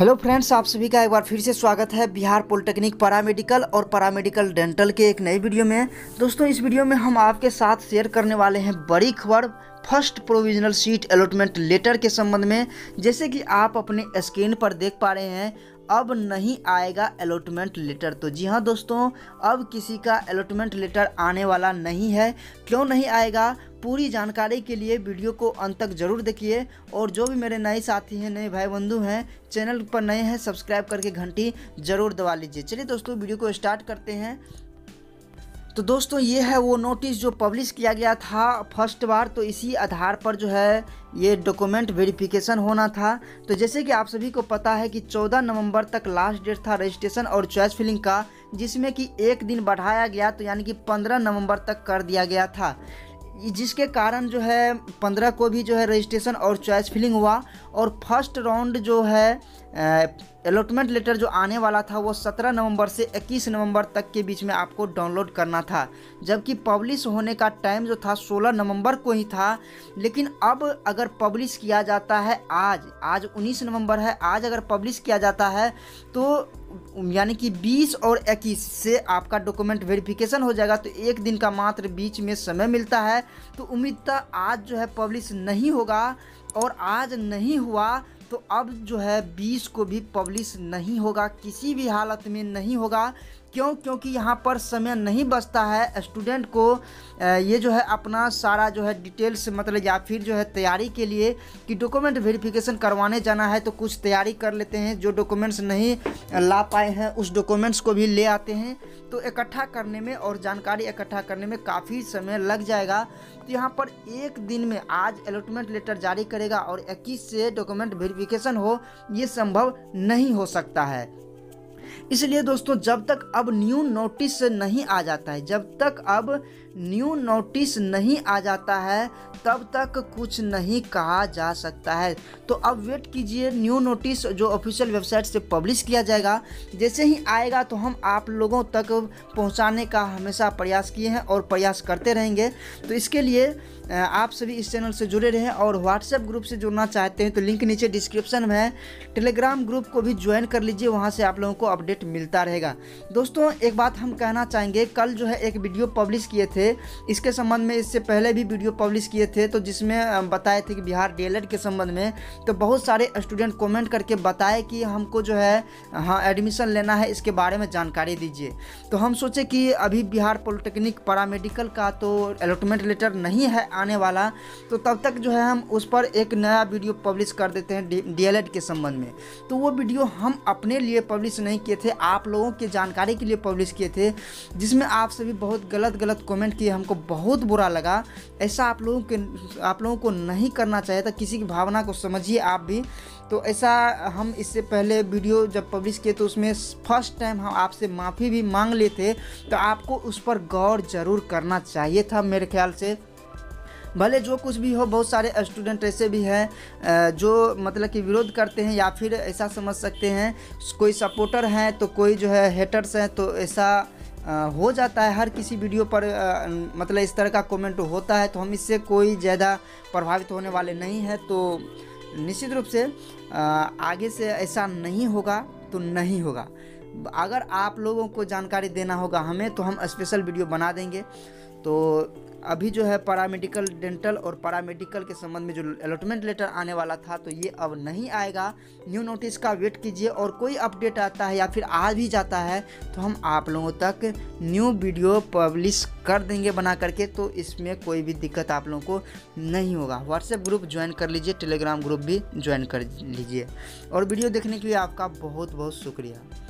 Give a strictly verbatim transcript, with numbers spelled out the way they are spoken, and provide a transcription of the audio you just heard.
Hello friends, आप सभी का एक बार फिर से स्वागत है बिहार पॉलिटेक्निक पैरामेडिकल और पैरामेडिकल डेंटल के एक नए वीडियो में। दोस्तों, इस वीडियो में हम आपके साथ शेयर करने वाले हैं बड़ी खबर first provisional seat allotment letter के संबंध में। जैसे कि आप अपने स्क्रीन पर देख पा रहे हैं, अब नहीं आएगा अलॉटमेंट लेटर। तो जी हाँ दोस्तों, अब किसी का अलॉटमेंट लेटर आने वाला नहीं है। क्यों नहीं आएगा, पूरी जानकारी के लिए वीडियो को अंत तक जरूर देखिए। और जो भी मेरे नए साथी हैं, नए भाई बंधु हैं, चैनल पर नए हैं, सब्सक्राइब करके घंटी जरूर दबा लीजिए। चलिए दोस्तों, वीडियो को स्टार्ट करते हैं। तो दोस्तों, ये है वो नोटिस जो पब्लिश किया गया था फर्स्ट बार। तो इसी आधार पर जो है ये डॉक्यूमेंट वेरिफिकेशन होना था। तो जैसे कि आप सभी को पता है कि चौदह नवंबर तक लास्ट डेट था रजिस्ट्रेशन और चॉइस फिलिंग का, जिसमें कि एक दिन बढ़ाया गया, तो यानी कि पंद्रह नवंबर तक कर दिया गया था, जिसके कारण जो है पंद्रह को भी जो है रजिस्ट्रेशन और चॉइस फिलिंग हुआ। और फर्स्ट राउंड जो है अलॉटमेंट लेटर जो आने वाला था वो सत्रह नवंबर से इक्कीस नवंबर तक के बीच में आपको डाउनलोड करना था, जबकि पब्लिश होने का टाइम जो था सोलह नवंबर को ही था। लेकिन अब अगर पब्लिश किया जाता है, आज आज उन्नीस नवंबर है, आज अगर पब्लिश किया जाता है तो यानी कि बीस और इक्कीस से आपका डॉक्यूमेंट वेरिफिकेशन हो जाएगा। तो एक दिन का मात्र बीच में समय मिलता है। तो उम्मीद था आज जो है पब्लिश नहीं होगा, और आज नहीं हुआ तो अब जो है बीस को भी पब्लिश नहीं होगा, किसी भी हालत में नहीं होगा। क्यों? क्योंकि यहाँ पर समय नहीं बचता है स्टूडेंट को ये जो है अपना सारा जो है डिटेल्स, मतलब या फिर जो है तैयारी के लिए कि डॉक्यूमेंट वेरिफिकेशन करवाने जाना है तो कुछ तैयारी कर लेते हैं। जो डॉक्यूमेंट्स नहीं ला पाए हैं उस डॉक्यूमेंट्स को भी ले आते हैं। तो इकट्ठा करने में और जानकारी इकट्ठा करने में काफ़ी समय लग जाएगा। तो यहाँ पर एक दिन में आज अलॉटमेंट लेटर जारी करेगा और इक्कीस से डॉक्यूमेंट वेरिफिकेशन हो, ये संभव नहीं हो सकता है। इसलिए दोस्तों, जब तक अब न्यू नोटिस नहीं आ जाता है, जब तक अब न्यू नोटिस नहीं आ जाता है तब तक कुछ नहीं कहा जा सकता है। तो अब वेट कीजिए, न्यू नोटिस जो ऑफिशियल वेबसाइट से पब्लिश किया जाएगा, जैसे ही आएगा तो हम आप लोगों तक पहुंचाने का हमेशा प्रयास किए हैं और प्रयास करते रहेंगे। तो इसके लिए आप सभी इस चैनल से जुड़े रहें, और व्हाट्सएप ग्रुप से जुड़ना चाहते हैं तो लिंक नीचे डिस्क्रिप्शन में है। टेलीग्राम ग्रुप को भी ज्वाइन कर लीजिए, वहाँ से आप लोगों को अपडेट मिलता रहेगा। दोस्तों, एक बात हम कहना चाहेंगे, कल जो है एक वीडियो पब्लिश किए थे इसके संबंध में, इससे पहले भी वीडियो पब्लिश किए थे, तो जिसमें बताए थे कि बिहार डीएलएड के संबंध में। तो बहुत सारे स्टूडेंट कमेंट करके बताए कि हमको जो है हाँ एडमिशन लेना है, इसके बारे में जानकारी दीजिए। तो हम सोचे कि अभी बिहार पॉलिटेक्निक पैरामेडिकल का तो अलॉटमेंट लेटर नहीं है आने वाला, तो तब तक जो है हम उस पर एक नया वीडियो पब्लिश कर देते हैं डीएलएड के संबंध में। तो वो वीडियो हम अपने लिए पब्लिश नहीं किए थे, आप लोगों की जानकारी के लिए पब्लिश किए थे, जिसमें आप सभी बहुत गलत गलत कमेंट किए, हमको बहुत बुरा लगा। ऐसा आप लोगों के आप लोगों को नहीं करना चाहिए था, किसी की भावना को समझिए आप भी। तो ऐसा हम इससे पहले वीडियो जब पब्लिश किए तो उसमें फर्स्ट टाइम हम आपसे माफ़ी भी मांग लिए थे, तो आपको उस पर गौर ज़रूर करना चाहिए था मेरे ख्याल से। भले जो कुछ भी हो, बहुत सारे स्टूडेंट ऐसे भी हैं जो मतलब कि विरोध करते हैं, या फिर ऐसा समझ सकते हैं कोई सपोर्टर हैं तो कोई जो है हेटर्स हैं, तो ऐसा हो जाता है हर किसी वीडियो पर, मतलब इस तरह का कमेंट होता है। तो हम इससे कोई ज़्यादा प्रभावित होने वाले नहीं हैं। तो निश्चित रूप से आगे से ऐसा नहीं होगा तो नहीं होगा। अगर आप लोगों को जानकारी देना होगा हमें तो हम स्पेशल वीडियो बना देंगे। तो अभी जो है पैरामेडिकल डेंटल और पैरामेडिकल के संबंध में जो अलॉटमेंट लेटर आने वाला था तो ये अब नहीं आएगा। न्यू नोटिस का वेट कीजिए, और कोई अपडेट आता है या फिर आ भी जाता है तो हम आप लोगों तक न्यू वीडियो पब्लिश कर देंगे बना करके। तो इसमें कोई भी दिक्कत आप लोगों को नहीं होगा। व्हाट्सएप ग्रुप ज्वाइन कर लीजिए, टेलीग्राम ग्रुप भी ज्वाइन कर लीजिए, और वीडियो देखने के लिए आपका बहुत बहुत शुक्रिया।